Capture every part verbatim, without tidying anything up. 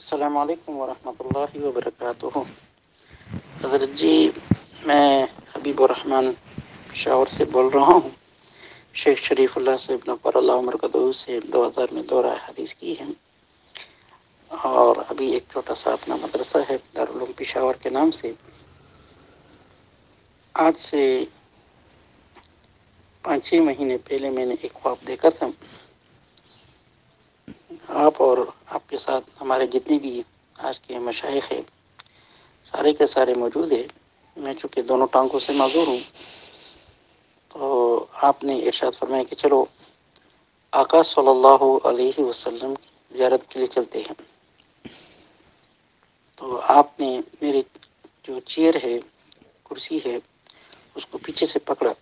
السلام علیکم ورحمۃ اللہ وبرکاتہ. حضرت جی، میں حبیب الرحمن شاور سے بول رہا ہوں. شیخ شریف اللہ صاحب نبر اللہ عمر قدوز سے دو ہزار میں دورہ حدیث کی ہے، اور ابھی ایک چھوٹا سا اپنا مدرسہ ہے دارالعلوم پشاور کے نام سے. آج سے پانچ چھ مہینے پہلے میں نے ایک خواب دیکھا تھا. آپ اور آپ کے ساتھ ہمارے جتنے بھی آج کے مشائخ ہیں سارے کے سارے موجود ہیں. میں چونکہ دونوں ٹانگوں سے معذور ہوں، تو آپ نے ارشاد فرمایا کہ چلو آقا صلی اللہ علیہ وسلم کی زیارت کے لیے چلتے ہیں. تو آپ نے میری جو چیئر ہے، کرسی ہے، اس کو پیچھے سے پکڑا.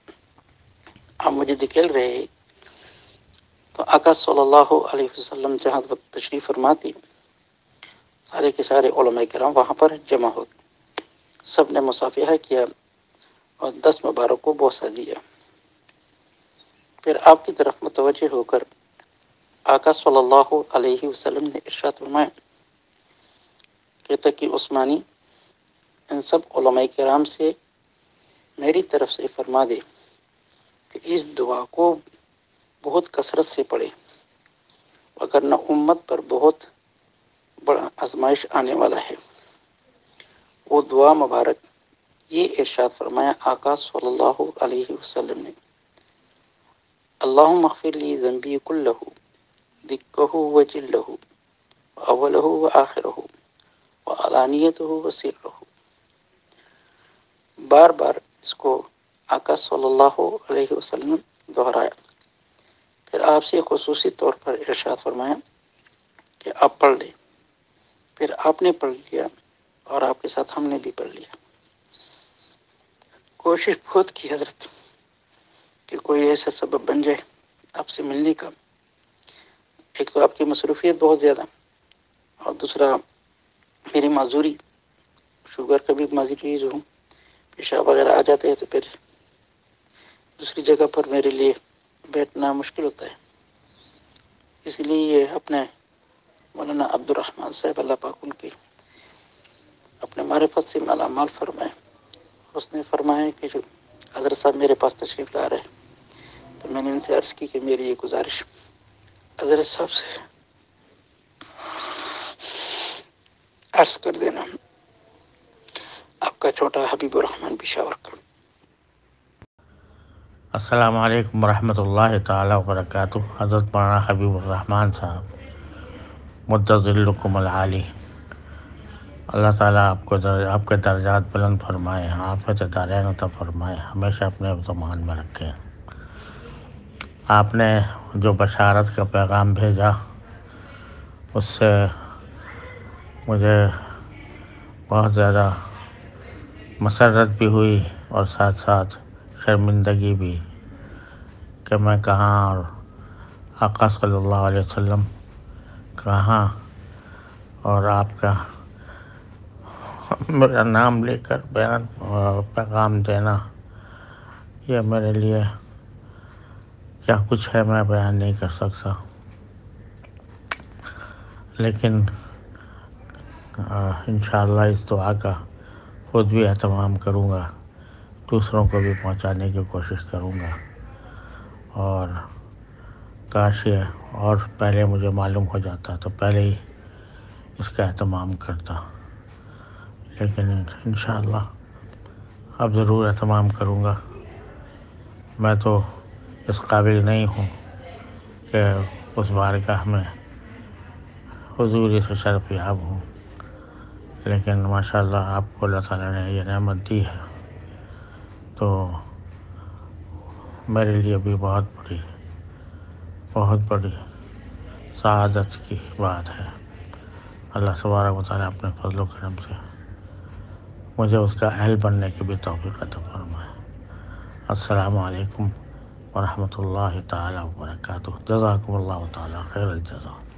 آپ مجھے دھکیل رہے ہیں. تو آقا صلی اللہ علیہ وسلم جہاں تشریف فرماتی، سارے کے سارے علماء کرام وہاں پر جمع ہو، سب نے مصافحہ کیا اور دس مبارک کو بوسہ دیا. پھر آپ کی طرف متوجہ ہو کر آقا صلی اللہ علیہ وسلم نے ارشاد فرمایا کہ تقی عثمانی، ان سب علماء کرام سے میری طرف سے فرما دے کہ اس دعا کو بہت کثرت سے پڑھے، وگرنہ امت پر بہت بڑا آزمائش آنے والا ہے. وہ دعا مبارک یہ ارشاد فرمایا آقا صلی اللہ علیہ وسلم نے: اللہم اغفر لی ذنبی کلہ دکہ و جلہ اولہ و آخرہ و علانیتہ و سرہ. بار بار اس کو آقا صلی اللہ علیہ وسلم دہرایا. پھر آپ سے خصوصی طور پر ارشاد فرمایا کہ آپ پڑھ لیں. پھر آپ نے پڑھ لیا اور آپ کے ساتھ ہم نے بھی پڑھ لیا. کوشش بہت کی حضرت کہ کوئی ایسا سبب بن جائے آپ سے ملنے کا. ایک تو آپ کی مصروفیت بہت زیادہ، اور دوسرا میری معذوری، شوگر کا بھی معذوری ہوں، پیشاب وغیرہ آ جاتے ہیں تو پھر دوسری جگہ پر میرے لیے بیٹھنا مشکل ہوتا ہے. اس لیے اپنے مولانا عبد الرحمان صاحب اللہ پاک ان کی اپنے معرفت سے مالا مال فرمائے. اس نے فرمایا کہ جو حضرت صاحب میرے پاس تشریف لا رہے ہیں، تو میں نے ان سے عرض کی کہ میری یہ گزارش حضرت صاحب سے عرض کر دینا. آپ کا چھوٹا حبیب الرحمن پشاور کا. السلام علیکم ورحمۃ اللہ تعالیٰ وبرکاتہ. حضرت مولانا حبیب الرحمن صاحب مدت ذلکم العالی، اللہ تعالیٰ آپ کو آپ کے درجات بلند فرمائے، آفت دارین عطا فرمائے، ہمیشہ اپنے ضمان میں رکھیں. آپ نے جو بشارت کا پیغام بھیجا، اس سے مجھے بہت زیادہ مسرت بھی ہوئی اور ساتھ ساتھ شرمندگی بھی کہ میں کہاں اور آقا صلی اللہ علیہ وسلم کہاں، اور آپ کا میرا نام لے کر بیان پیغام دینا، یہ میرے لیے کیا کچھ ہے میں بیان نہیں کر سکتا. لیکن انشاءاللہ اس دعا کا خود بھی اہتمام کروں گا، دوسروں کو بھی پہنچانے کی کوشش کروں گا. اور کاش یہ اور پہلے مجھے معلوم ہو جاتا تو پہلے ہی اس کا اہتمام کرتا، لیکن انشاءاللہ اب ضرور اہتمام کروں گا. میں تو اس قابل نہیں ہوں کہ اس بارگاہ میں حضوری سے شرف یاب ہوں، لیکن ماشاءاللہ آپ کو اللہ تعالیٰ نے یہ نعمت دی ہے، تو میرے لیے بھی بہت بڑی بہت بڑی سعادت کی بات ہے. اللہ تبارک و تعالیٰ اپنے فضل و کرم سے مجھے اس کا اہل بننے کی بھی توفیق عطا فرمائے. السلام علیکم ورحمۃ اللہ تعالیٰ وبرکاتہ. جزاکم اللہ تعالیٰ خیر الجزا.